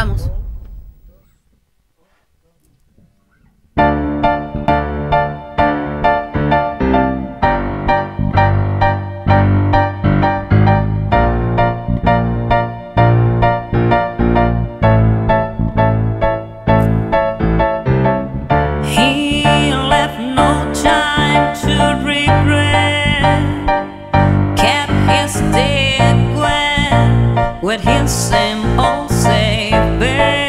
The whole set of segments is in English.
Vamos. With his same old safe bed,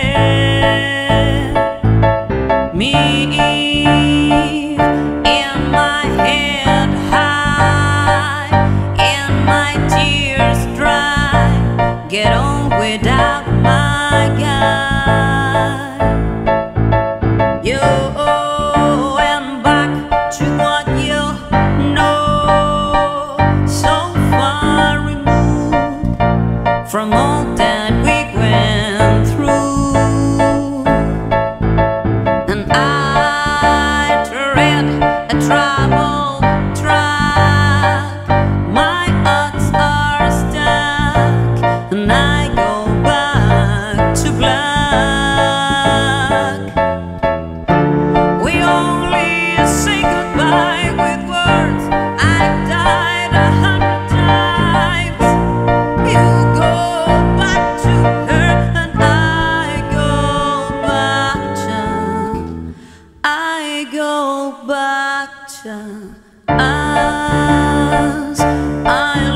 me in my head high, and my tears dry. Get on without my guy. You and back to what you know, so far removed from all that we went through. And I tread a troubled track, my odds are stuck, and I go back to black. We only say goodbye with words. I've died 100 times. You go back to her and I go back to us. I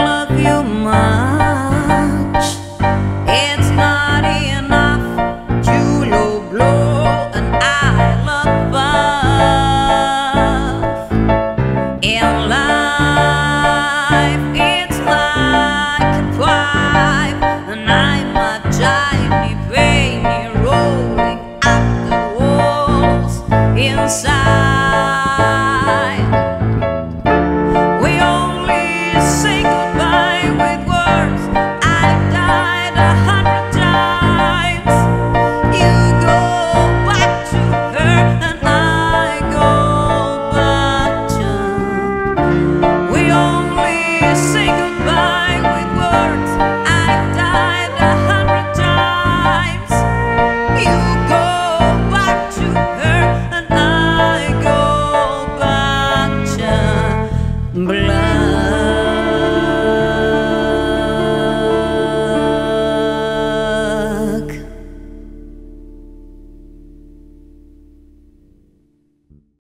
love you much. It's not enough to low blow and I love us. In life it's like a pipe, and I'm a tiny penny rolling up the walls inside. We only say goodbye with words. I've died 100 times. You go back to her and I go back to. We only say goodbye with words. I've died 100 times. You go back to her and I go back to black.